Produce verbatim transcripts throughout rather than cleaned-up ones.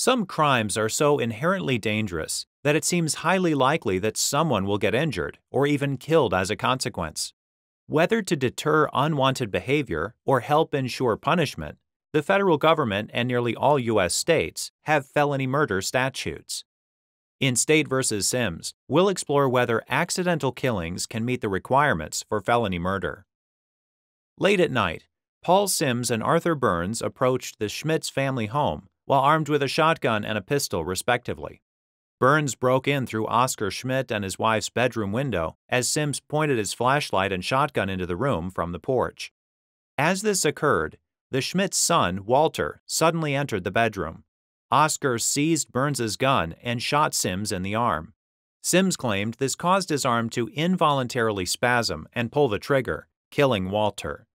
Some crimes are so inherently dangerous that it seems highly likely that someone will get injured or even killed as a consequence. Whether to deter unwanted behavior or help ensure punishment, the federal government and nearly all U S states have felony murder statutes. In State versus Sims, we'll explore whether accidental killings can meet the requirements for felony murder. Late at night, Paul Sims and Arthur Burns approached the Schmidts family home while armed with a shotgun and a pistol, respectively. Burns broke in through Oscar Schmidt and his wife's bedroom window as Sims pointed his flashlight and shotgun into the room from the porch. As this occurred, the Schmidts' son, Walter, suddenly entered the bedroom. Oscar seized Burns' gun and shot Sims in the arm. Sims claimed this caused his arm to involuntarily spasm and pull the trigger, killing Walter.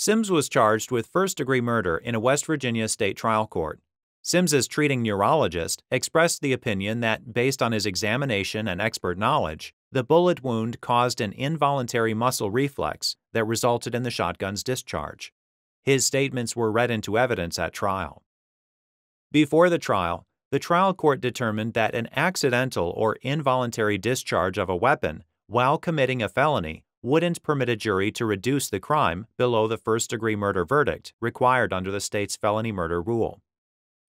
Sims was charged with first-degree murder in a West Virginia state trial court. Sims's treating neurologist expressed the opinion that, based on his examination and expert knowledge, the bullet wound caused an involuntary muscle reflex that resulted in the shotgun's discharge. His statements were read into evidence at trial. Before the trial, the trial court determined that an accidental or involuntary discharge of a weapon while committing a felony wouldn't permit a jury to reduce the crime below the first-degree murder verdict required under the state's felony murder rule.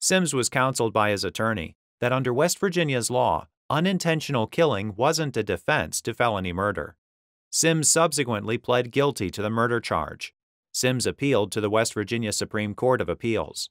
Sims was counseled by his attorney that under West Virginia's law, unintentional killing wasn't a defense to felony murder. Sims subsequently pled guilty to the murder charge. Sims appealed to the West Virginia Supreme Court of Appeals.